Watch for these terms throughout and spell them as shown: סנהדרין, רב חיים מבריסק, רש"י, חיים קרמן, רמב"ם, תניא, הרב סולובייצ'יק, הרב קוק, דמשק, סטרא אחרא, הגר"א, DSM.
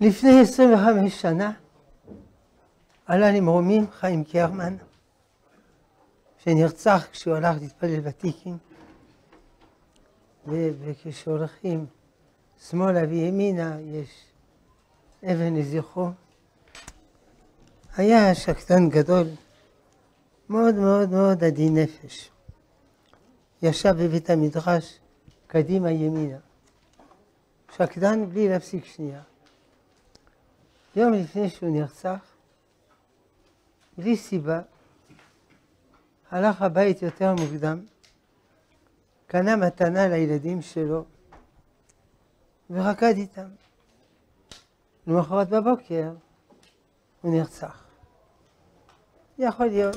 לפני 25 שנה עלה למרומים חיים קרמן, שנרצח כשהוא הלך להתפלל בתיקים, וכשהולכים שמאלה וימינה יש אבן לזכרו. היה שקטן גדול, מאוד מאוד מאוד עדין נפש. ישב בבית המדרש קדימה ימינה, שקדן בלי להפסיק שנייה. יום לפני שהוא נרצח, בלי סיבה, הלך הבית יותר מוקדם, קנה מתנה לילדים שלו ורקד איתם. למחרת בבוקר הוא נרצח. יכול להיות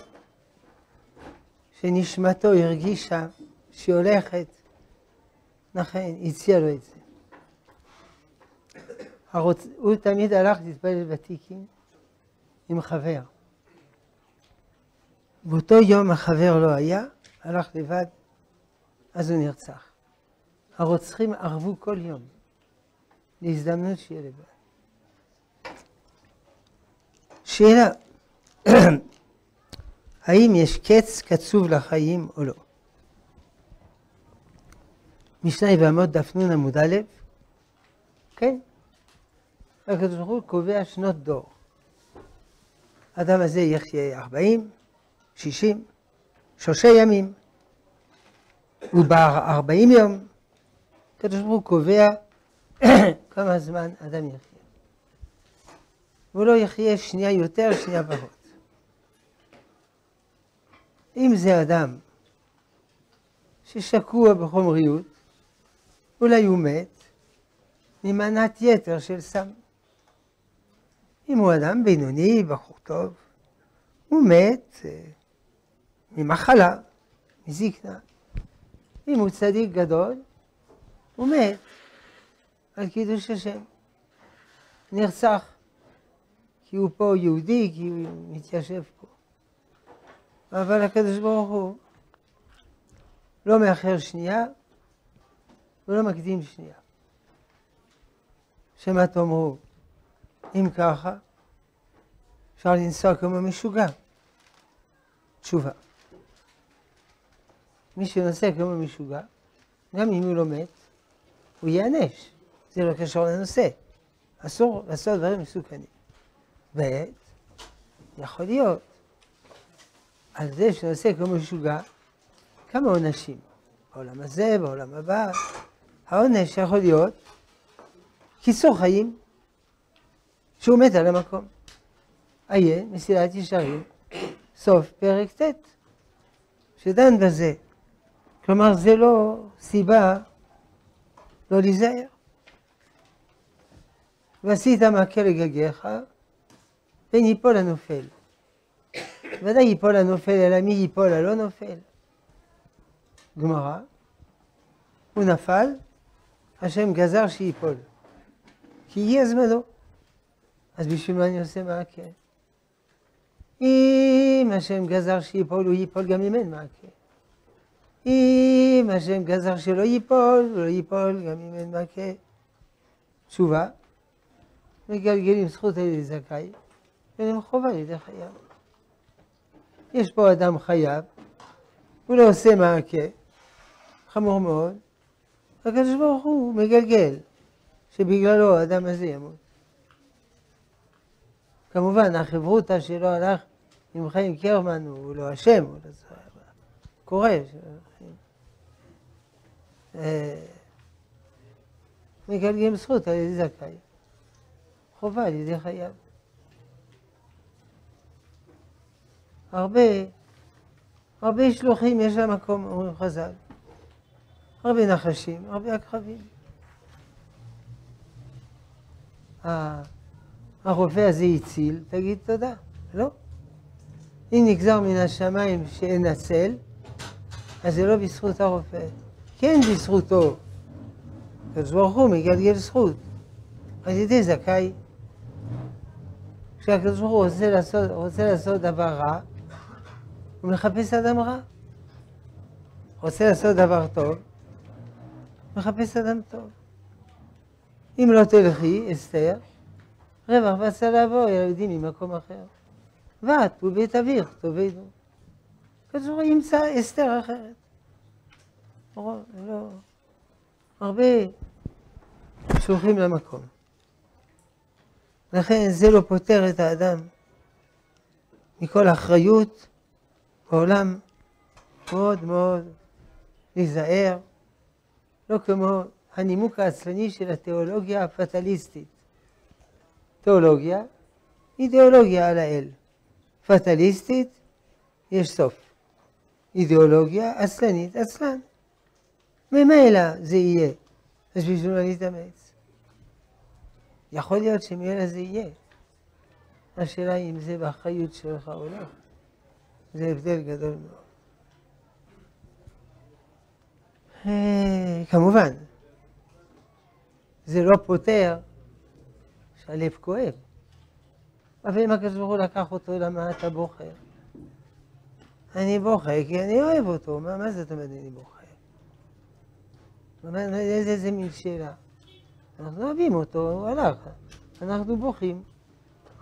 שנשמתו הרגישה שהיא הולכת, לכן הציע לו את זה. הוא תמיד הלך להתפלל בתיקים עם חבר. באותו יום החבר לא היה, הלך לבד, אז הוא נרצח. הרוצחים ערבו כל יום להזדמנות שיהיה לבד. שאלה, האם יש קץ קצוב לחיים או לא? משנה יבמות דפנון עמוד א', כן? הקדוש ברוך הוא קובע שנות דור. האדם הזה יחיה 40, 60, 3 ימים. וב-40 יום, הקדוש ברוך הוא קובע כמה זמן אדם יחיה. והוא לא יחיה שנייה יותר, שנייה פחות. אם זה אדם ששקוע בחומריות, אולי הוא מת ממנת יתר של סם. אם הוא אדם בינוני, בחור טוב, הוא מת ממחלה, מזקנה. אם הוא צדיק גדול, הוא מת על קידוש השם. נרצח, כי הוא פה יהודי, כי הוא מתיישב פה. אבל הקדוש ברוך הוא לא מאחר שנייה, ולא מקדים שנייה. שמה תאמרו, אם ככה, אפשר לנסוע כמו משוגע. תשובה. מי שנוסע כמו משוגע, גם אם הוא לא מת, הוא ייענש. זה לא קשור לנושא. אסור לעשות דברים מסוכנים. בעת, יכול להיות, על זה שנוסע כמו משוגע, כמה עונשים. בעולם הזה, בעולם הבא, העונש יכול להיות קיצור חיים, שהוא מת על המקום. עיין, מסילת ישרים, סוף פרק ט', שדן בזה. כלומר, זה לא סיבה לא להיזהר. ועשית מכה לגגיך, פן ייפול הנופל. ודאי ייפול הנופל, אלא מי ייפול הלא נופל. גמרא, הוא נפל, השם גזר שייפול. כי יהיה זמנו. אז בשביל מה אני עושה מעקה? אם השם גזר שיפול, הוא ייפול גם אם אין מעקה. אם השם גזר שלא ייפול, הוא לא ייפול גם אם אין מעקה. תשובה, מגלגלים זכות על ידי זכאי, ולהם חובה על ידי חייב. יש פה אדם חייב, הוא לא עושה מעקה, חמור מאוד, הקדוש ברוך הוא מגלגל, שבגללו האדם הזה ימות. כמובן, החברותא שלא הלך עם חיים קרמן, הוא לא אשם, הוא לא צריך, קורא. מגלגלים זכות על ידי זכאי, חובה על ידי חייב. הרבה שלוחים יש למקום, אומרים חז"ל, הרבה נחשים, הרבה עקרבים. הרופא הזה הציל, תגיד תודה, לא? אם נגזר מן השמיים שאין הצל, אז זה לא בזכות הרופא. כן בזכותו, אז ברוך הוא מגלגל זכות, על ידי זכאי. כשהקדוש ברוך הוא רוצה לעשות דבר רע, הוא מחפש אדם רע. רוצה לעשות דבר טוב, מחפש אדם טוב. אם לא תלכי, אסתר, רווח ועשה לעבור ילדים ממקום אחר. ואת ובית אביך תאבדו. כזו ימצא אסתר אחרת. לא, הרבה שולחים למקום. לכן זה לא פותר את האדם מכל האחריות בעולם. מאוד מאוד להיזהר, לא כמו הנימוק העצלני של התיאולוגיה הפטליסטית. תיאולוגיה, אידיאולוגיה על האל. פטליסטית, יש סוף. אידיאולוגיה עצלנית, עצלן. ממילא זה יהיה, אז בשביל לא להתאמץ. יכול להיות שממילא זה יהיה. השאלה היא אם זה באחריות שלך או לא. זה הבדל גדול מאוד. כמובן, זה לא פותר שהלב כואב. אבל אם הקדוש ברוך הוא לקח אותו, למה אתה בוחר? אני בוחר כי אני אוהב אותו. מה זאת אומרת אני בוחר? איזה מין שאלה. אנחנו אוהבים אותו, הוא הלך. אנחנו בוכים.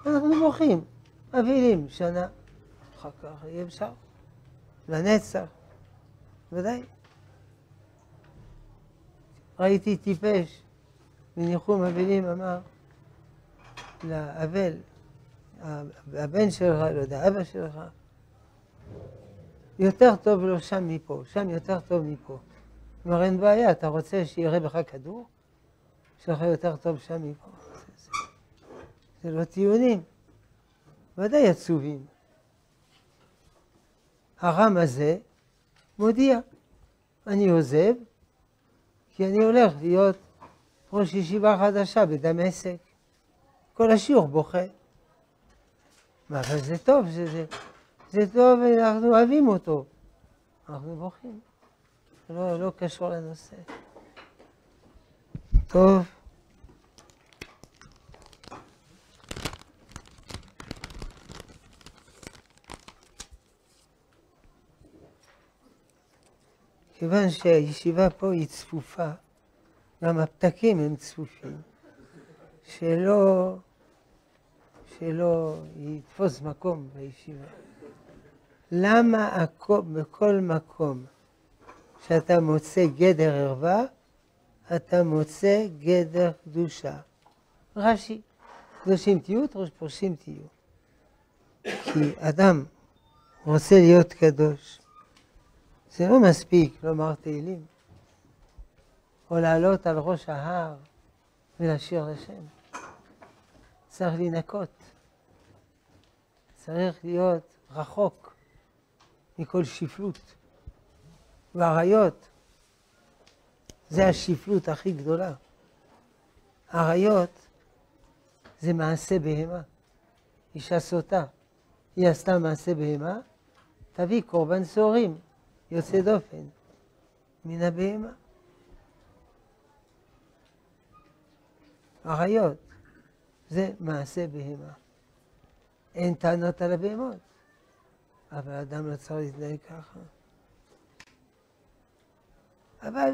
אנחנו בוכים. אבילים שנה. אחר כך יהיה אפשר. לנצח. ודאי. ראיתי טיפש, בניחום אבלים אמר לאבל, הבן שלך, לא יודע, אבא שלך, יותר טוב לו שם מפה, שם יותר טוב מפה. כלומר, אין בעיה, אתה רוצה שיראה בך כדור? שלך יותר טוב שם מפה. זה לא טיעונים, ודאי עצובים. הרם הזה מודיע, אני עוזב, כי אני הולך להיות ראש ישיבה חדשה בדמשק. כל השיעור בוכה. מה, אבל זה טוב, זה טוב, אנחנו אוהבים אותו. אנחנו בוכים. לא קשור לנושא. טוב. כיוון שהישיבה פה היא צפופה, גם הפתקים הם צפופים, שלא יתפוס מקום בישיבה. למה בכל מקום שאתה מוצא גדר ערווה, אתה מוצא גדר קדושה? רש"י, קדושים תהיו, פרושים תהיו. כי אדם רוצה להיות קדוש. זה לא מספיק לומר תהילים, או לעלות על ראש ההר ולשיר לשם. צריך לנקות, צריך להיות רחוק מכל שפלות ועריות. זה השפלות הכי גדולה. עריות זה מעשה בהמה. אישה סוטה, היא עשתה מעשה בהמה, תביא קורבן סוהרים. יוצא דופן מן הבהמה. עריות, זה מעשה בהמה. אין טענות על הבהמות, אבל האדם לא צריך להתנהג ככה. אבל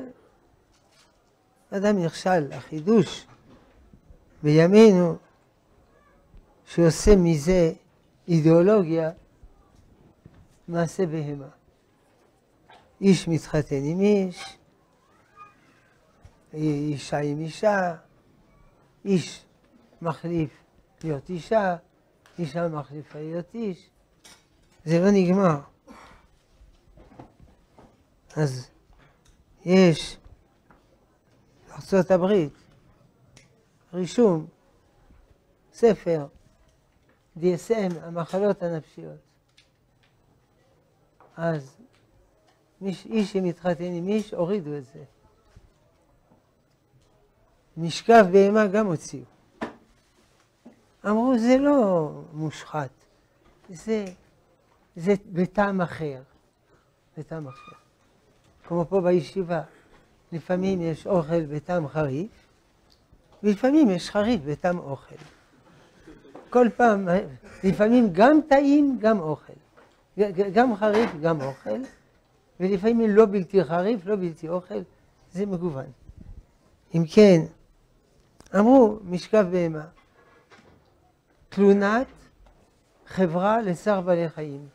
אדם נכשל, החידוש בימינו, שעושה מזה אידיאולוגיה, מעשה בהמה. איש מתחתן עם איש, אישה עם אישה, איש מחליף להיות אישה, אישה מחליפה להיות איש. זה לא נגמר. אז יש בארצות הברית רישום, ספר, DSM, המחלות הנפשיות. אז איש שמתחתן עם איש, הורידו את זה. משקף בהמה גם הוציאו. אמרו, זה לא מושחת. זה בטעם אחר. בטעם אחר. כמו פה בישיבה, לפעמים יש אוכל בטעם חריף, ולפעמים יש חריף בטעם אוכל. כל פעם, לפעמים גם טעים, גם אוכל. גם חריף, גם אוכל. ולפעמים לא בלתי חריף, לא בלתי אוכל, זה מגוון. אם כן, אמרו משקף בהמה, תלונת חברה לצער בעלי חיים.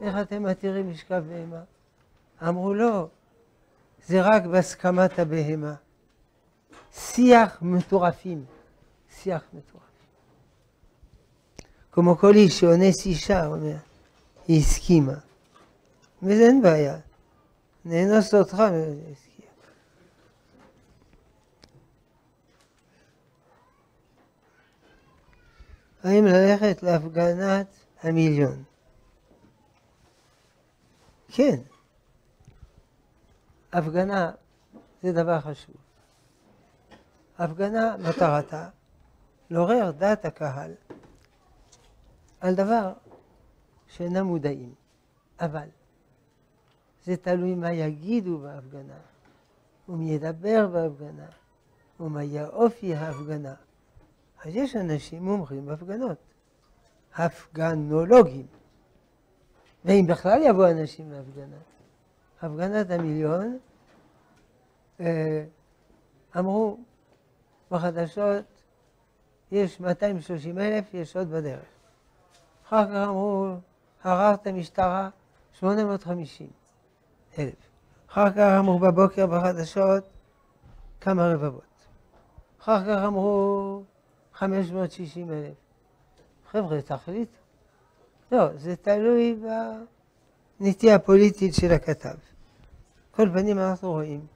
איך אתם מתירים משכב בהמה? אמרו לא, זה רק בהסכמת הבהמה. שיח מטורפים, שיח מטורף. כמו כל איש שאונס אישה, אומר, היא הסכימה. וזה אין בעיה, נאנוס אותך, הסכימה. האם ללכת להפגנת המיליון? כן. הפגנה זה דבר חשוב. הפגנה מטרתה לעורר דעת הקהל על דבר שאינם מודעים, אבל זה תלוי מה יגידו בהפגנה, ומי ידבר בהפגנה, ומה יאופי ההפגנה. אז יש אנשים מומחים בהפגנות, הפגנולוגים, ואם בכלל יבוא אנשים להפגנה. הפגנת המיליון, אמרו, בחדשות יש 230,000, יש עוד בדרך. אחר כך אמרו, הרב את המשטרה, 850,000. אחר כך אמרו בבוקר בחדשות, כמה רבבות. אחר כך אמרו, 560,000. חבר'ה, תחליט. לא, זה תלוי בנטייה הפוליטית של הכתב. כל פנים אנחנו רואים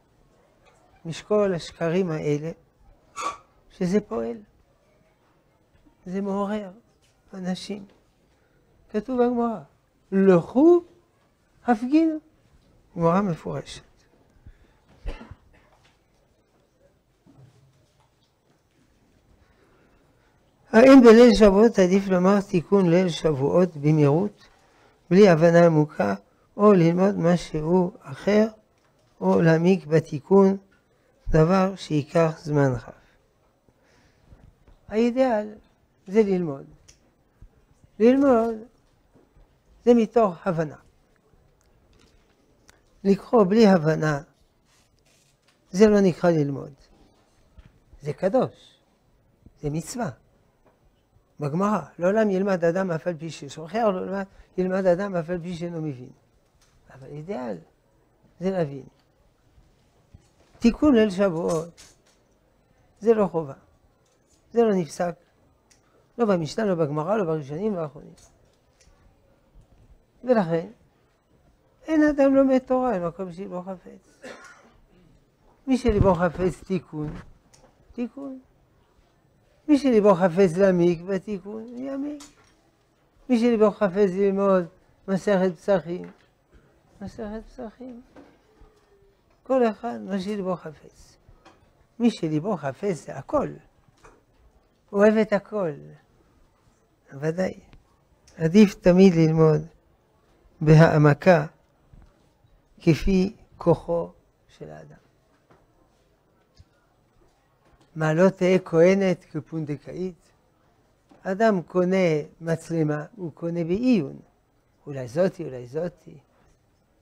משקול השקרים האלה, שזה פועל, זה מעורר אנשים. כתוב בגמרא, לכו הפגינו. גמרא מפורשת. האם בליל שבועות עדיף לומר תיקון ליל שבועות במהירות, בלי הבנה עמוקה, או ללמוד משהו אחר, או להעמיק בתיקון, דבר שייקח זמן רב? האידאל זה ללמוד. ללמוד זה מתוך הבנה. לקרוא בלי הבנה, זה לא נקרא ללמוד. זה קדוש, זה מצווה. בגמרא, לעולם ילמד אדם אף על פי ששוחר, לעולם ילמד אדם אף על פי שאינו מבין. אבל אידיאל זה להבין. תיקון ליל שבועות זה לא חובה, זה לא נפסק. לא במשנה, לא בגמרא, לא בראשונים והאחרונים. ולכן, אין אדם לומד תורה עם מקום שלבו חפץ. מי שלבו חפץ תיקון, תיקון. מי שלבו חפץ להעמיק בתיקון, יעמיק. מי שלבו חפץ ללמוד מסכת פסחים, מסכת פסחים. כל אחד מה שלבו חפץ. מי שלבו חפץ זה הכל. אוהב את הכל. ודאי. עדיף תמיד ללמוד בהעמקה כפי כוחו של האדם. מה לא תהיה כהנת כפונדקאית? אדם קונה מצלמה, הוא קונה בעיון. אולי זאתי, אולי זאתי.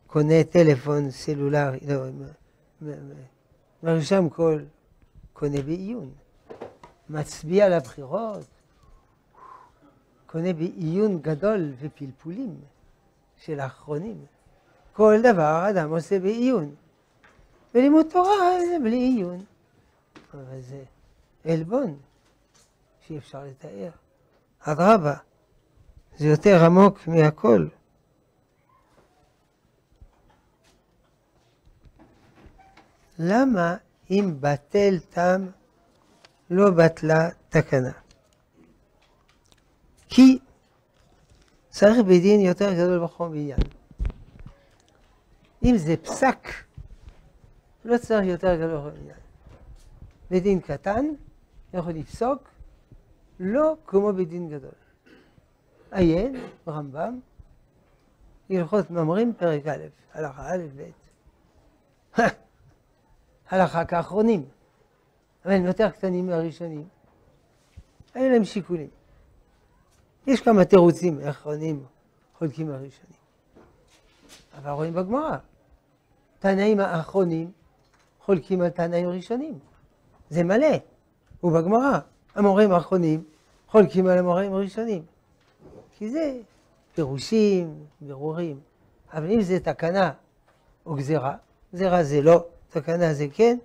קונה טלפון סלולרי, לא, מרשם קול, קונה בעיון. מצביע לבחירות, קונה בעיון גדול ופלפולים של האחרונים. כל דבר אדם עושה בעיון. ולימוד תורה זה בלי עיון. אבל זה עלבון שאי אפשר לתאר. אדרבה, זה יותר עמוק מהכל. למה אם בטל תם לא בטלה תקנה? כי צריך בדין יותר גדול בחום בעניין. אם זה פסק, לא צריך יותר גדול בחום בעניין. בדין קטן יכול לפסוק לא כמו בדין גדול. עיין, רמב"ם, הלכות ממרים פרק א', הלכה א' ב'. הלכה כאחרונים, אבל הם יותר קטנים מהראשונים. היו להם שיקולים. יש כמה תירוצים האחרונים חולקים מהראשונים. אבל רואים בגמרא, תנאים האחרונים חולקים על תנאים ראשונים. זה מלא, ובגמרא, המורים האחרונים חולקים על המוראים הראשונים, כי זה פירושים, ברורים. אבל אם זה תקנה או גזירה, גזירה זה לא, תקנה זה כן,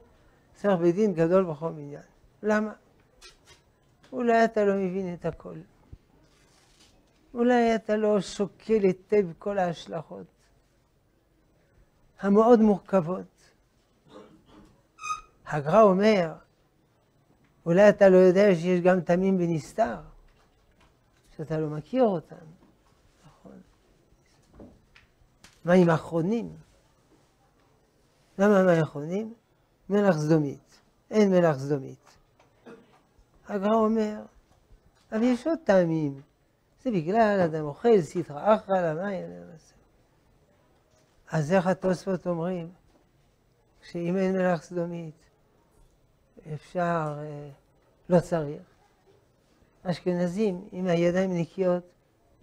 צריך בית דין גדול בכל עניין. למה? אולי אתה לא מבין את הכל. אולי אתה לא שוקל היטב כל ההשלכות המאוד מורכבות. הגר"א אומר, אולי אתה לא יודע שיש גם תמים ונסתר, שאתה לא מכיר אותם. נכון. מה עם האחרונים? למה מה האחרונים? מלח סדומית. אין מלח סדומית. הגר"א אומר, אבל יש עוד תמים. זה בגלל אדם אוכל, סטרא אחרא, למה יעלה לזה? אז איך התוספות אומרים, שאם אין מלח סדומית, אפשר, לא צריך. אשכנזים, עם הידיים נקיות,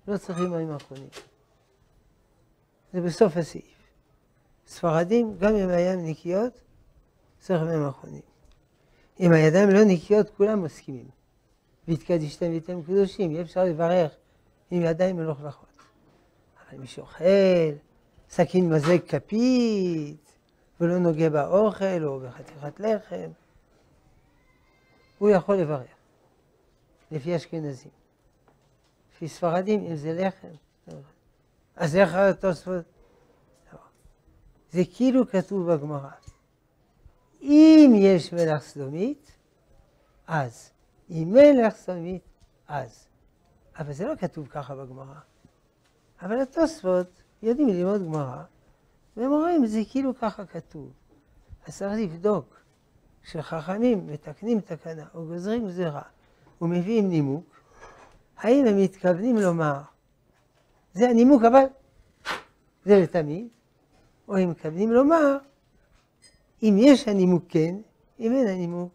לא צריכים מים אחרונים. זה בסוף הסעיף. ספרדים, גם עם הידיים נקיות, צריך מים אחרונים. אם הידיים לא נקיות, כולם מסכימים. והתקדישתם ואתם קדושים, יהיה אפשר לברך עם ידיים מלוכלכות. אבל מי שאוכל, סכין מזלג כפית, ולא נוגע באוכל או בחתיכת לחם, הוא יכול לברך, לפי אשכנזים. לפי ספרדים, אם זה לחם, אז איך התוספות? לא. זה כאילו כתוב בגמרא. אם יש מלח סדומית, אז. אם מלח סדומית, אז. אבל זה לא כתוב ככה בגמרא. אבל התוספות יודעים ללמוד גמרא, והם אומרים, זה כאילו ככה כתוב. אז צריך לבדוק. כשחכמים מתקנים תקנה או גוזרים גזירה ומביאים נימוק, האם הם מתכוונים לומר, זה הנימוק אבל, זה לתמיד, או הם מתכוונים לומר, אם יש הנימוק כן, אם אין הנימוק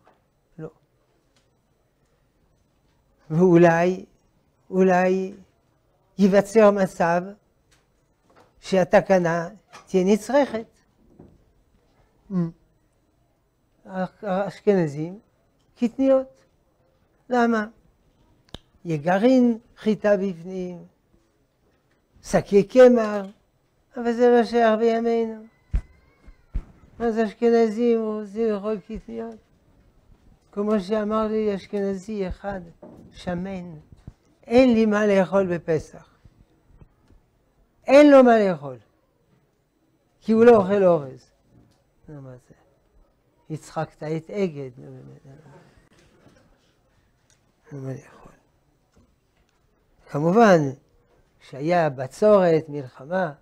לא. ואולי, ייווצר מצב שהתקנה תהיה נצרכת. האשכנזים קטניות. למה? יגרין חיטה בפנים, שקי קמר, אבל זה לא שייך בימינו. אז אשכנזים רוצים לאכול קטניות. כמו שאמר לי אשכנזי אחד, שמן, אין לי מה לאכול בפסח. אין לו מה לאכול, כי הוא לא אוכל אורז. מה זה? הצחקת את אגד, לא באמת. לא מה לאכול. כמובן, כשהיה בצורת, מלחמה,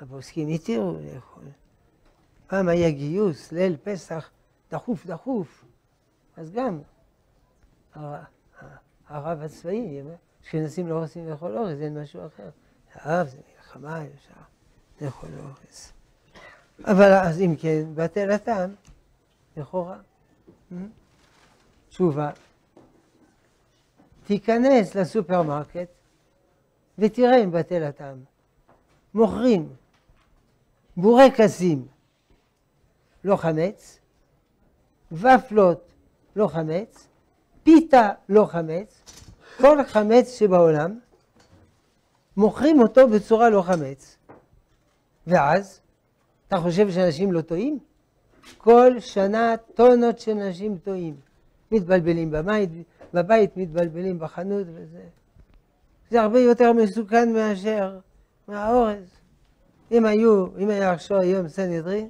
הפוסקים התירו לאכול. פעם היה גיוס, ליל פסח, דחוף, דחוף. אז גם הרב הצבאי, כשנסים לא רוצים לאכול אורז, אין משהו אחר. הרב זה מלחמה, ישר, לאכול אורז. אבל אז אם כן, בטל הטעם, לכאורה, תשובה, תיכנס לסופרמרקט ותראה אם בטל הטעם. מוכרים בורקסים, לא חמץ, ופלות, לא חמץ, פיתה, לא חמץ, כל חמץ שבעולם, מוכרים אותו בצורה לא חמץ. ואז, אתה חושב שאנשים לא טועים? כל שנה טונות של אנשים טועים. מתבלבלים בבית, מתבלבלים בחנות וזה. זה הרבה יותר מסוכן מאשר מהאורז. אם היה עכשיו היום סנהדרין,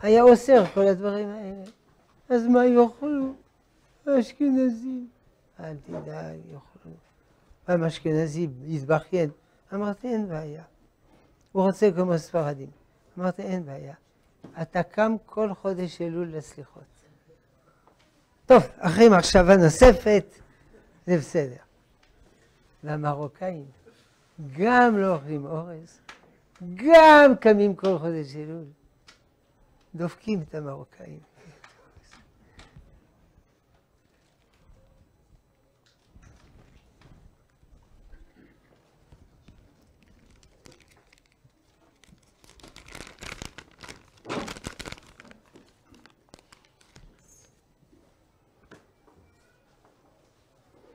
היה אוסר כל הדברים האלה. אז מה יאכלו? האשכנזים. אל תדאג, יאכלו. פעם אשכנזי התבכיין. אמרתי, אין בעיה. הוא רוצה כמו ספרדים. אמרתי, אין בעיה. אתה קם כל חודש אלול לסליחות. טוב, אחרי מחשבה נוספת, זה בסדר. והמרוקאים גם לא אוכלים אורז, גם קמים כל חודש אלול. דופקים את המרוקאים.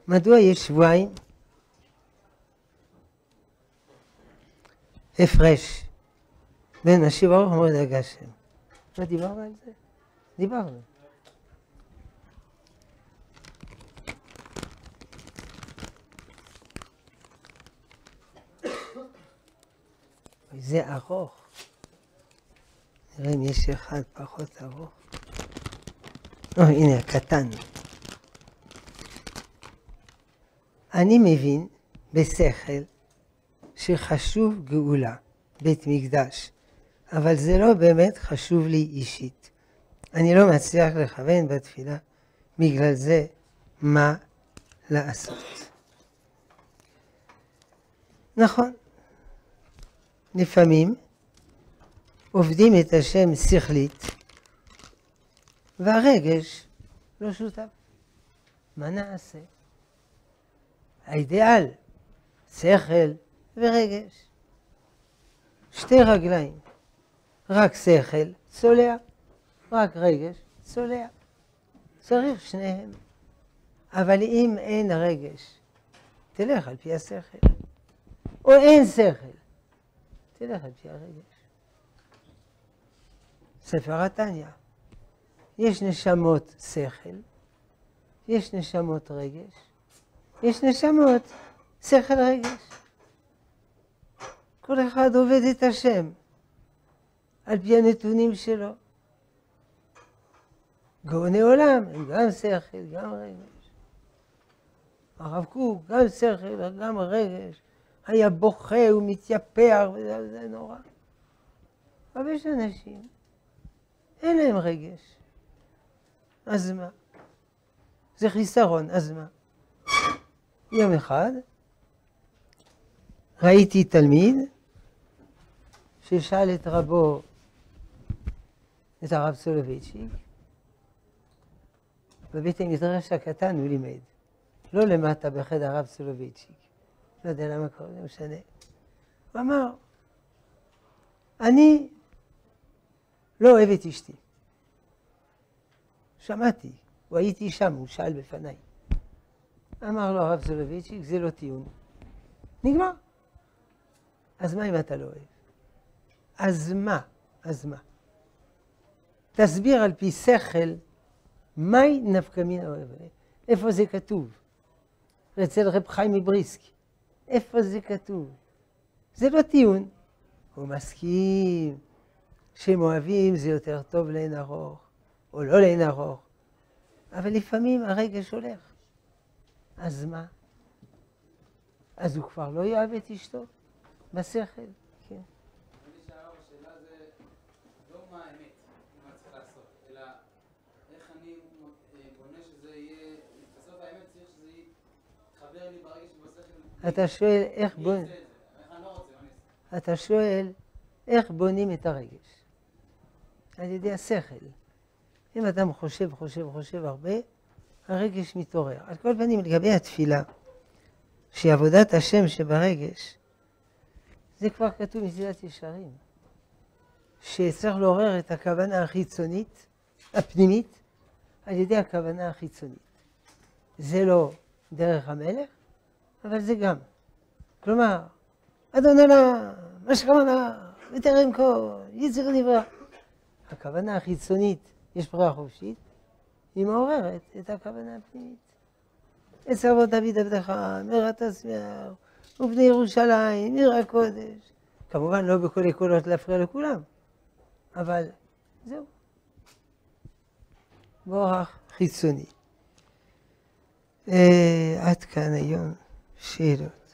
מדוע יש שבועיים? הפרש בין השיב ארוך ומועד הגשם. לא דיברנו על זה? דיברנו. זה ארוך. נראה אם יש אחד פחות ארוך. הנה, הקטן. אני מבין בשכל שחשוב גאולה, בית מקדש, אבל זה לא באמת חשוב לי אישית. אני לא מצליח לכוון בתפילה, בגלל זה מה לעשות. נכון, לפעמים עובדים את השם שכלית, והרגש לא שותף. מה נעשה? האידיאל, שכל ורגש. שתי רגליים, רק שכל צולע, רק רגש צולע. צריך שניהם. אבל אם אין רגש, תלך על פי השכל. או אין שכל, תלך על פי הרגש. ספר התניא. יש נשמות שכל, יש נשמות רגש, יש נשמות שכל רגש. כל אחד עובד את השם על פי הנתונים שלו. גאוני עולם הם גם שכל, גם רגש. הרב קוק גם שכל, גם רגש. היה בוכה ומתייפח, וזה נורא. אבל יש אנשים, אין להם רגש. אז מה? זה חיסרון, אז מה? יום אחד ראיתי תלמיד ששאל את רבו, את הרב סולובייצ'יק, בבית המדרש הקטן הוא לימד, לא למטה בחדר הרב סולובייצ'יק, לא יודע למה קוראים, לא משנה. הוא אמר, אני לא אוהב את אשתי. שמעתי, הוא הייתי שם, הוא שאל בפניי. אמר לו הרב סולובייצ'יק, זה לא טיעון. נגמר. אז מה אם אתה לא אוהב? אז מה? אז מה? תסביר על פי שכל, מהי נפקא מינה אוהב? איפה זה כתוב? אצל רב חיים מבריסק. איפה זה כתוב? זה לא טיעון. הוא מסכים שהם אוהבים, זה יותר טוב לאין ארוך, או לא לאין ארוך. אבל לפעמים הרגש הולך. אז מה? אז הוא כבר לא יאהב את אשתו? בשכל, כן. אני שאלה, השאלה זה לא מה האמת, מה צריך לעשות, אלא איך אני בונה שזה יהיה, בסוף האמת צריך שזה יתחבר לי ברגע שבשכל. אתה שואל איך בונים... אני לא רוצה, אני... אתה שואל איך בונים את הרגש. על ידי השכל. אם אדם חושב הרבה, הרגש מתעורר. על כל פנים, לגבי התפילה, שעבודת השם שברגש, זה כבר כתוב מסילת ישרים, שצריך לעורר את הכוונה החיצונית, הפנימית, על ידי הכוונה החיצונית. זה לא דרך המלך, אבל זה גם. כלומר, אדון עולם, מה שכוונה, בטרם כל, יצר נברא. הכוונה החיצונית, יש ברירה חופשית, היא מעוררת את הכוונה הפנימית. עץ אבות דוד עבדך, מרת השמח, ובני ירושלים, עיר הקודש. כמובן לא בכל הקולות להפריע לכולם, אבל זהו. באורח חיצוני. עד כאן היום שאלות.